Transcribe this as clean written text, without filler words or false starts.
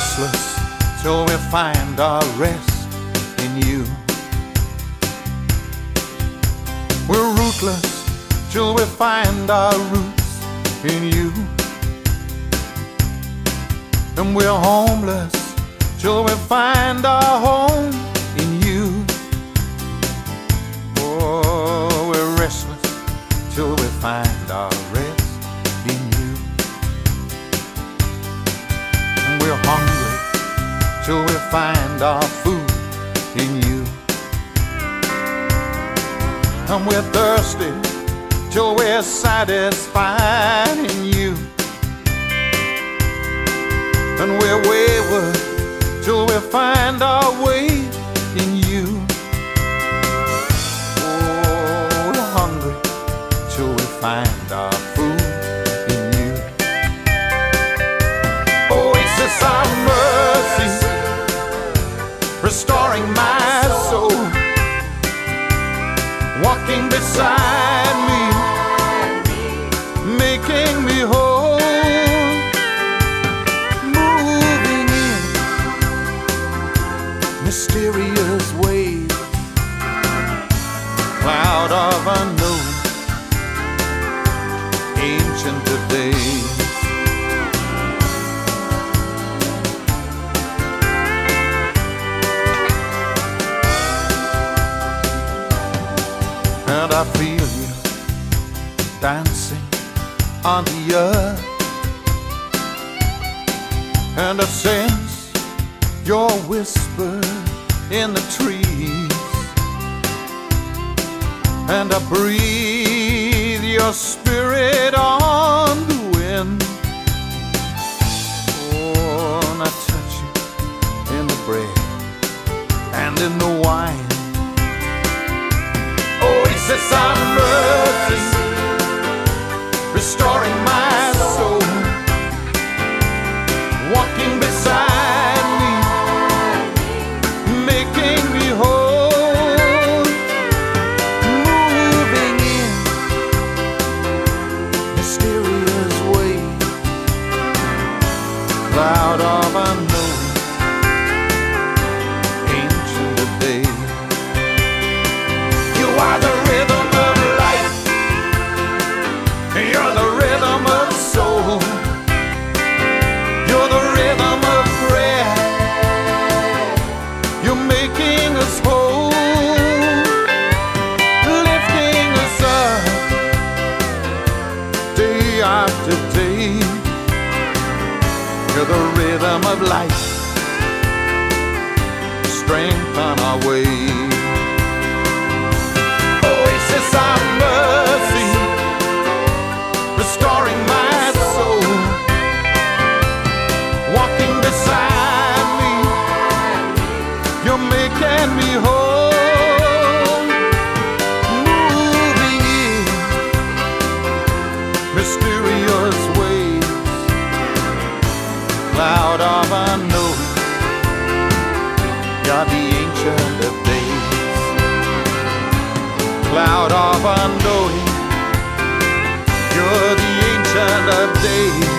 restless till we find our rest in you. We're rootless till we find our roots in you. And we're homeless till we find our home in you. Oh, we're restless till we find our rest in you. And we're hungry till we find our food in you. And we're thirsty till we're satisfied in you. And we're wayward till we find our way in you. Oh, we're hungry till we find our food in you. Oasis of mercy, restoring my soul, walking beside me, making me whole. Mysterious wave, cloud of unknown, ancient of days. And I feel you dancing on the earth, and I sense your whisper in the trees, and I breathe your spirit on the wind. Oh, and I touch you in the bread and in the wine. Oasis of mercy, restoring my soul, walking beside. Cloud of unknown, ancient of days. You are the rhythm of life, you're the rhythm of soul, you're the rhythm of prayer, you're making us whole, lifting us up day after day. You're the rhythm of life, strength on our way. Oasis of mercy, restoring my soul, walking beside me, you're making me whole, moving in mysterious ways. Cloud of unknown, you're the ancient of days. Cloud of unknowing, you're the ancient of days.